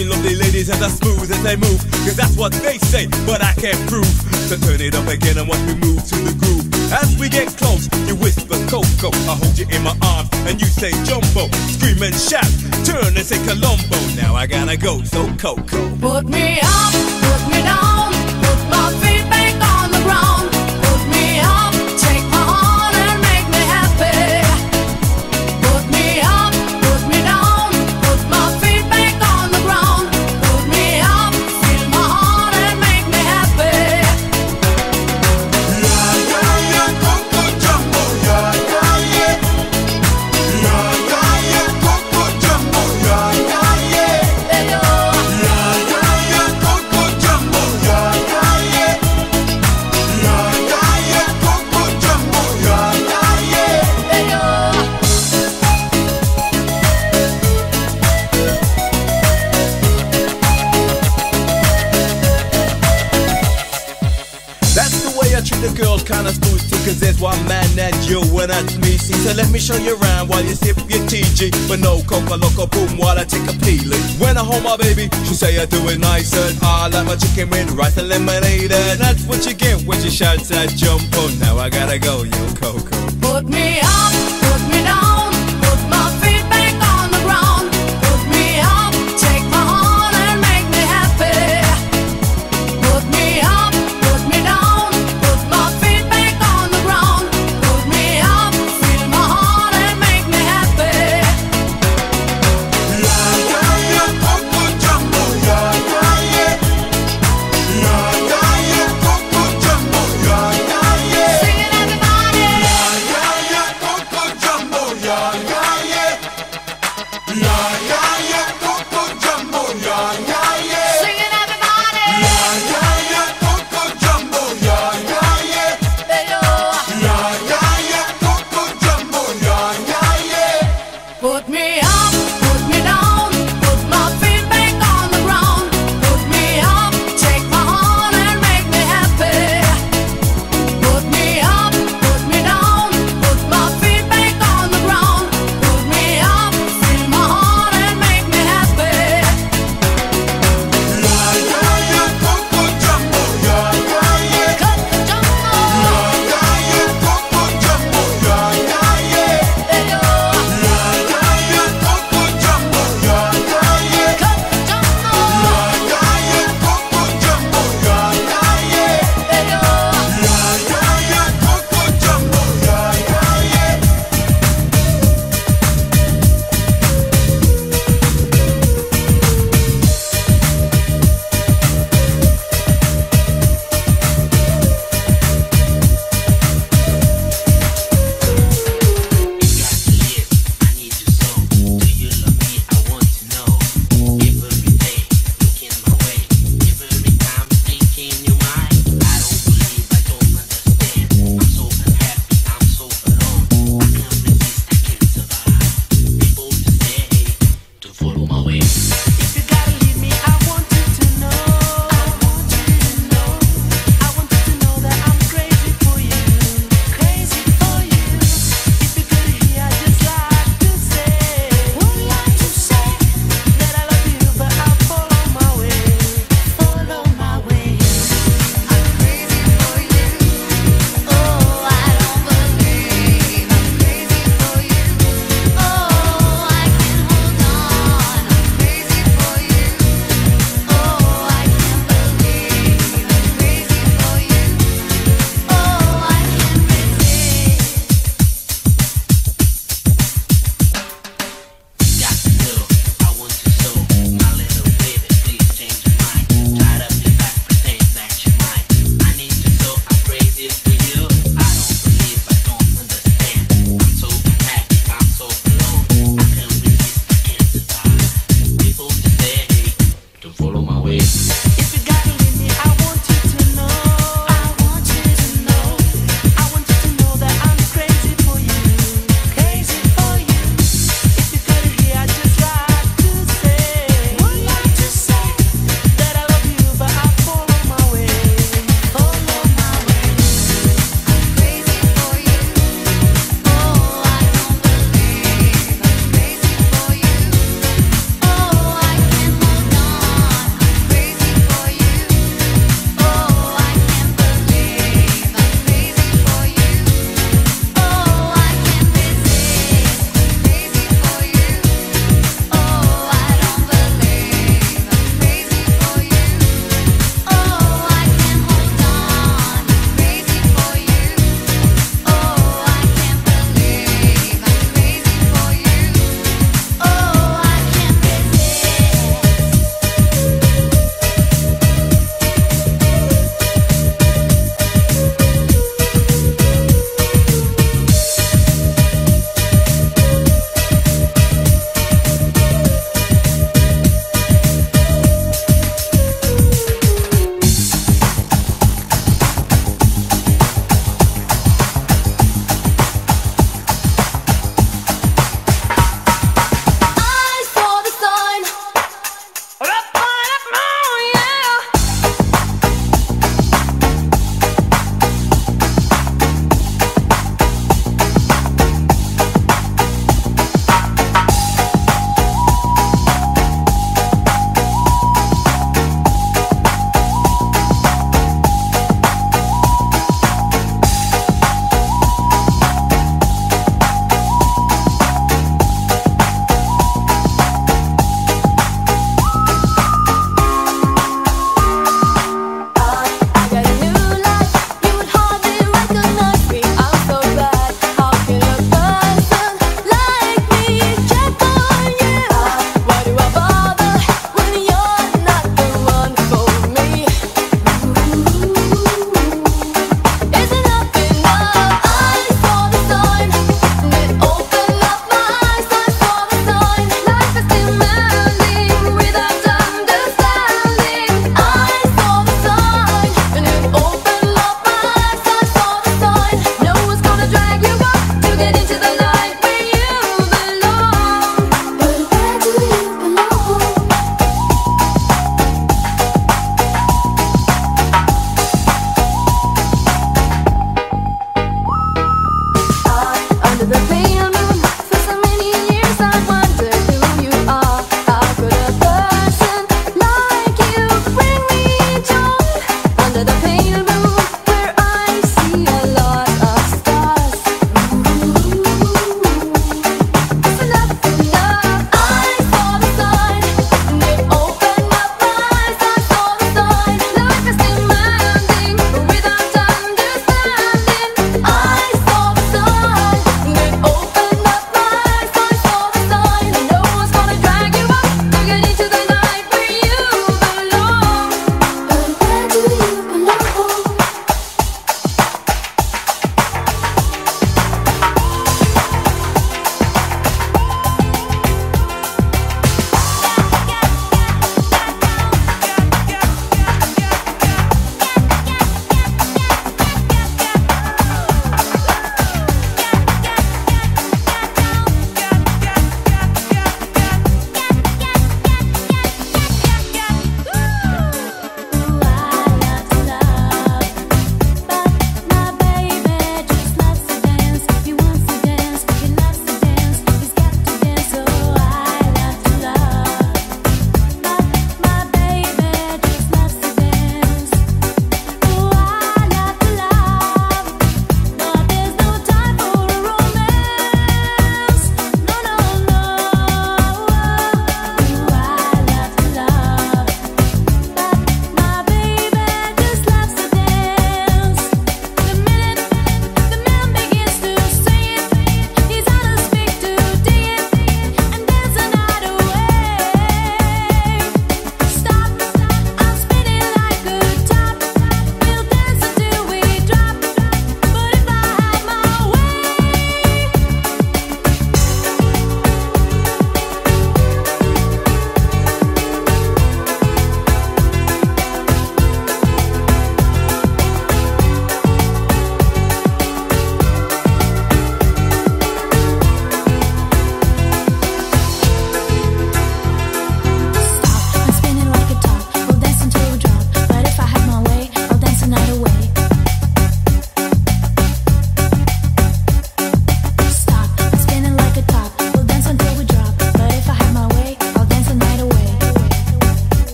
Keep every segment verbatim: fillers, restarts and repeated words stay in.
watching lovely ladies as I smooth as they move, cause that's what they say, but I can't prove. So turn it up again and watch me move to the groove. As we get close, you whisper Coco, I hold you in my arms, and you say Jumbo. Scream and shout, turn and say Colombo. Now I gotta go, so Coco, put me up, put me down, put my feet back on the ground. Put me up, take my arm and make me happy. Put me up, put me down, put my feet back on the ground. Put me up, fill my heart and make me happy. Yeah, yeah, yeah, Coco Jambo. Yeah, yeah, yeah. Yeah, yeah, yeah, Coco Jambo. Yeah, yeah, yeah. Yeah, yeah, yeah, Coco Jambo. Yeah, yeah, yeah. Yeah, yeah, yeah, Coco Jambo. Yeah, yeah, yeah. That's the way I treat the girls, kinda smooth too, cause that's why I'm mad at you when I me see. So let me show you around while you sip your T G. But no coca loco boom while I take a peeling. When I hold my baby, she say I do it nicer. I like my chicken with rice and lemonade. And that's what you get when she shouts at Jumbo. Now I gotta go, yo Coco. Put me up, put me down, put my feet back on the ground. Put me up, take my heart and make me happy. Put me up, put me down, put my feet back on the ground. Put me up, fill my heart and make me happy. Yeah, yeah, yeah, Coco Jambo. Yeah, yeah, yeah. Yeah, yeah, yeah, Coco Jambo. Yeah, yeah, yeah. Sing it, everybody. Yeah, yeah, yeah, Coco Jambo. Yeah, yeah, yeah. Yeah, yeah, yeah, Coco Jambo. Yeah, yeah, yeah. Sing it, everybody. Yeah, yeah, yeah, Coco Jambo. Yeah, yeah, yeah. Yeah, yeah, yeah, Coco Jambo. Yeah, yeah, yeah. Put me up, put me down, put my feet back on the ground. Put me up, take my heart and make me happy. Put me up, put me down, put my feet back on the ground. Put me up, fill my heart and make me happy. Yeah, yeah, yeah, Coco Jambo. Yeah, yeah, yeah. Coco Jambo. Yeah, yeah, yeah, Coco Jambo. Yeah, yeah, yeah. Yeah, yeah, yeah, Coco Jambo. Yeah, yeah, yeah. Coco Jambo. Yeah, yeah, yeah, Coco Jambo. Yeah, yeah, yeah. Yeah, yeah, yeah, Coco Jambo. Yeah, yeah, yeah. Crazy.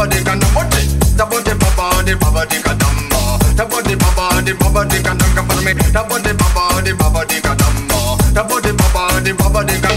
body can nobody. The body papa, the papa di kadamba. The body papa, the papa di kadamba for me. The body papa, the papa di kadamba. The body papa, the papa di kadamba.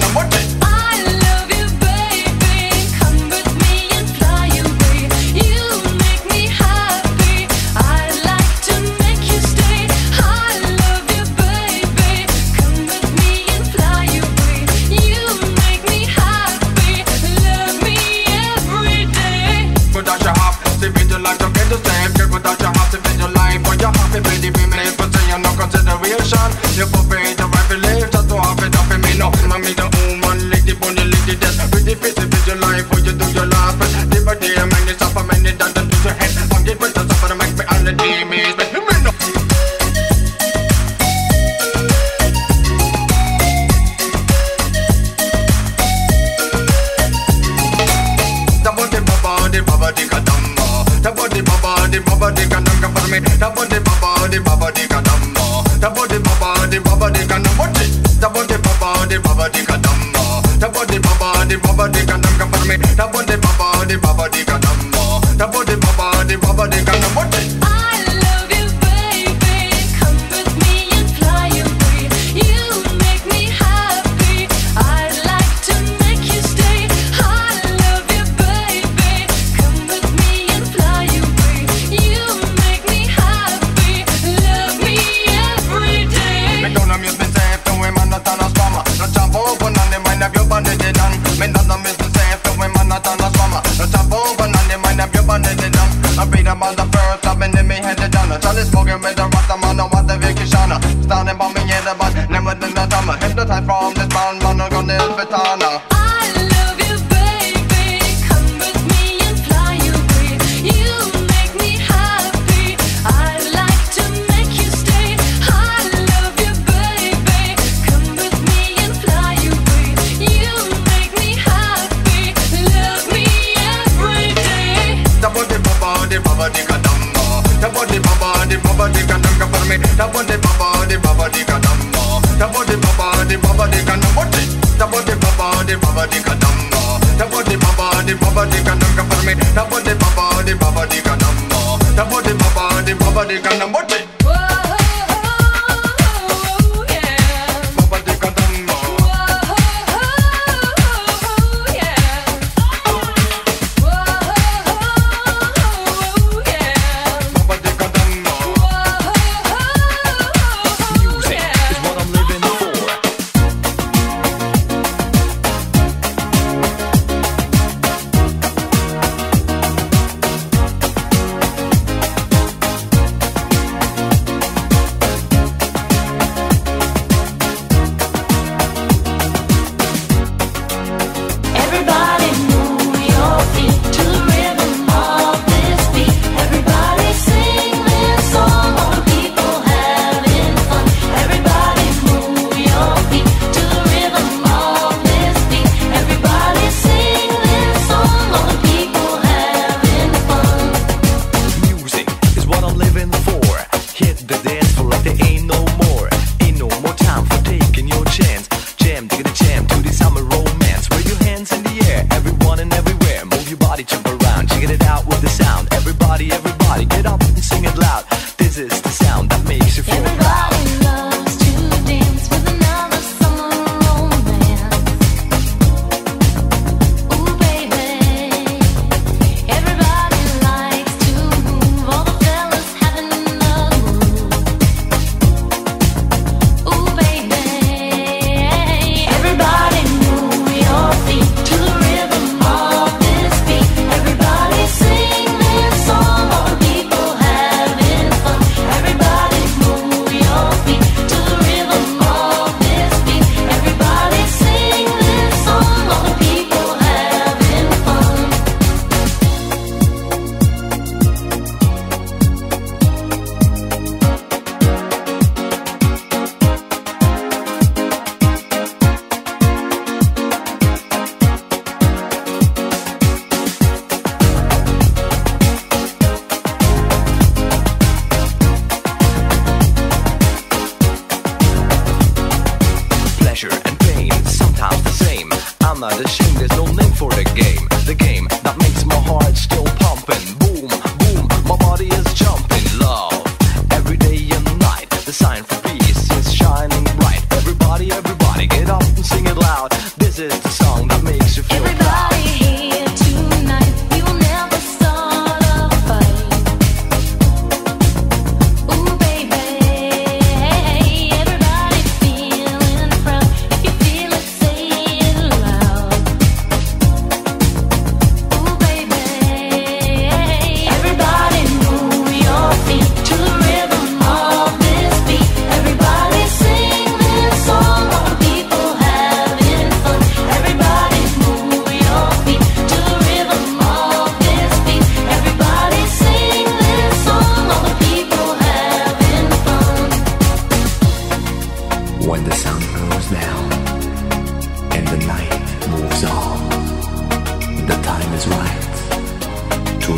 You pop it up every life, just to have it up in me now. Mommy the woman, lady bunny, lady death. With the face of your life, for you do your laugh. Live a day, man, it's up a minute, and then do your head. I'm getting better, so for the make me on the day, man. The body baba, the baba, the kadamba. The body baba, the baba, the kadamba for me. The body baba, the baba, the kadamba. The body papa, the papa they can watch it. The body papa, the papa they can dumb. The body papa, the papa they can dumb for me. The body papa, the papa they can dumb. The body papa, the papa they can watch it. I love you, baby. Come with me and fly away. You make me happy. I'd like to make you stay. I love you, baby. Come with me and fly away. You make me happy. Love me. Me don't amuse myself, the women not on a swammer. No jump over none, they mind up your body, they done. Me don't amuse myself, the women not on a swammer. No jump over none, they mind up your body, they done. I read about the first, I've been in me headed down. Charlie smoking with the rasta man, I want the Vikishana. Standing by me in the bus, never did the drama. Hypnotized from this man, man, I'm gonna help it on. I love you, baby. Come with me and fly away. You make me happy. I like to make you stay. The body papa, the papa di kadamba. The body papa, the papa di kadamba. The body papa, the papa di kadamba. The body papa, the papa di kadamba for me. The body papa, the papa di kadamba. The body papa, the papa di kadamba.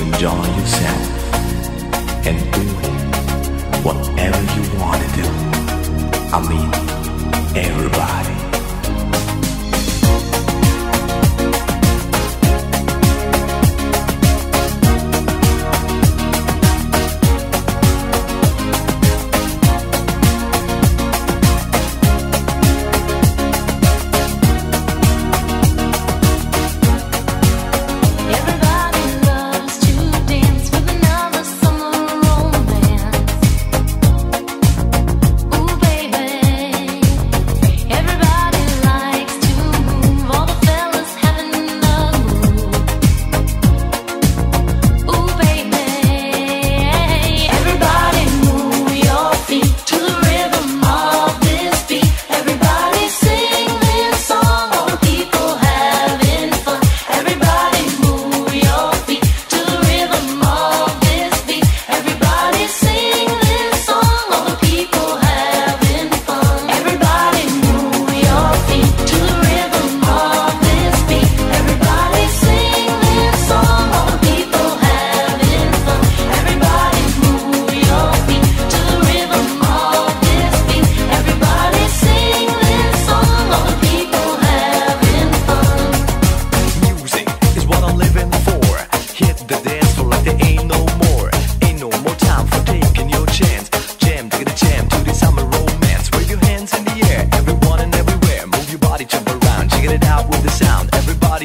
enjoy yourself and doing whatever you want to do. I mean, everybody.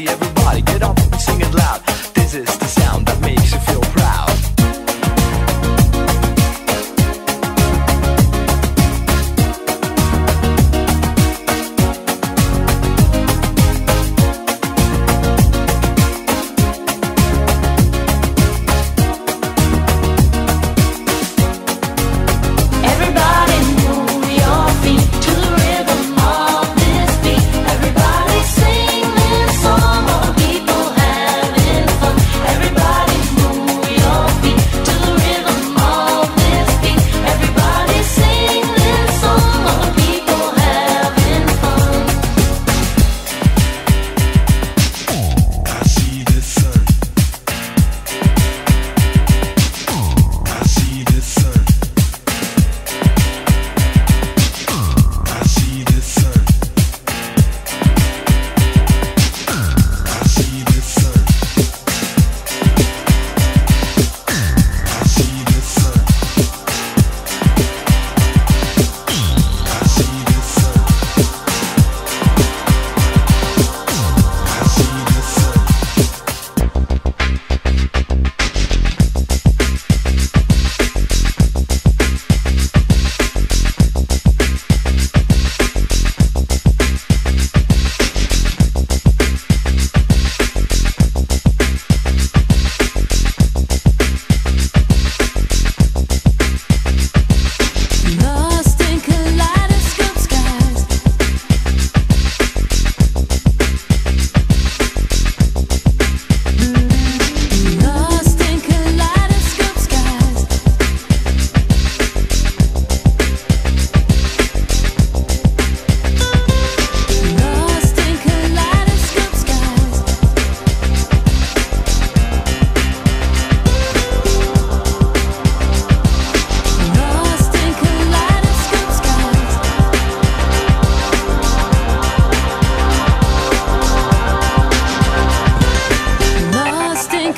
Everybody, get up and sing it loud. This is the sound that makes you feel proud.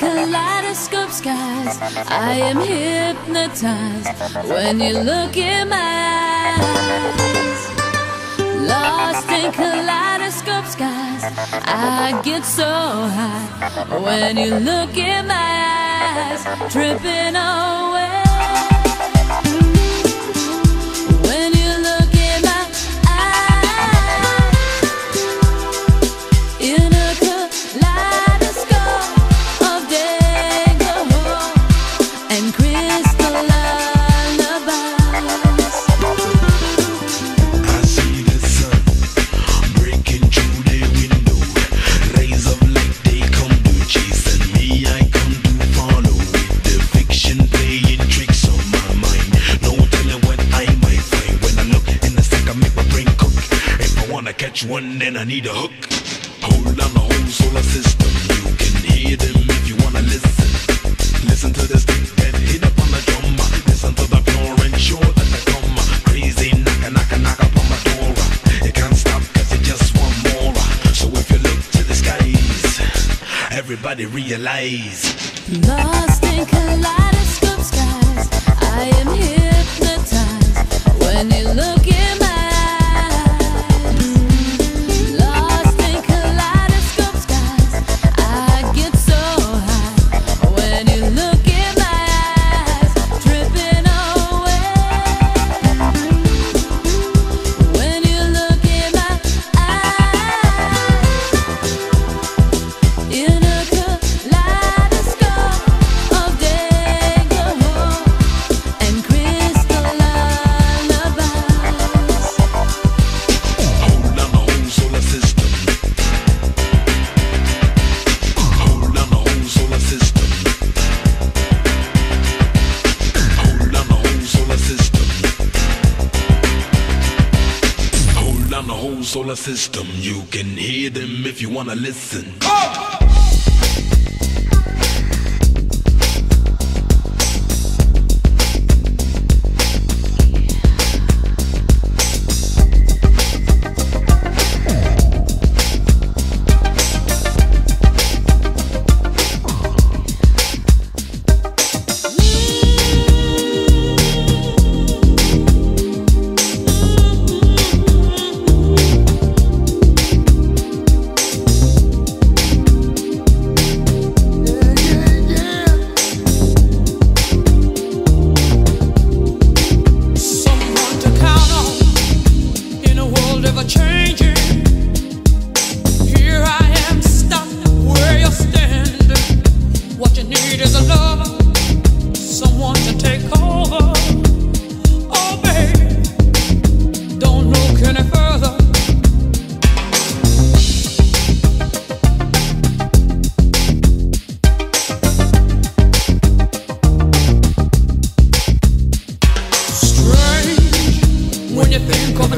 Kaleidoscope skies, I am hypnotized when you look in my eyes. Lost in kaleidoscope skies, I get so high when you look in my eyes. Tripping away when you look in my eyes. In a kaleidoscope one, then I need a hook. Hold on the whole solar system. You can hear them if you wanna listen. everybody realize. Lost in kaleidoscope skies, I am hypnotized when you look in my eyes. Lost in kaleidoscope skies, I get so high when you look in my eyes. Tripping away when you look in my eyes. In the whole solar system, you can hear them if you wanna listen. Oh!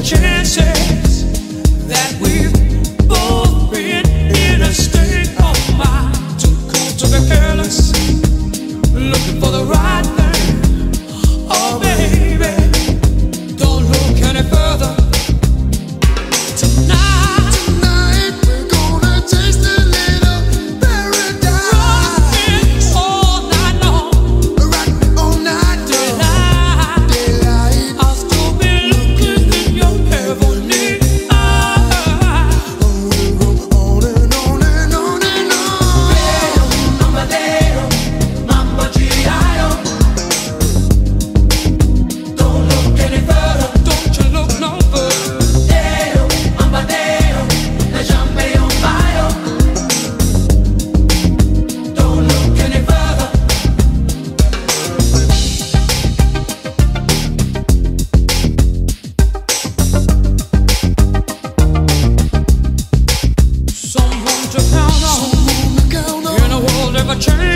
Chances that we've both been in a state of mind too cool to be careless, looking for the right thing. Oh baby, don't look any further. Tonight, tonight we're gonna taste a little paradise. Rockin' all night long, rockin' all night long. Daylight, daylight, I'll still be looking. Change.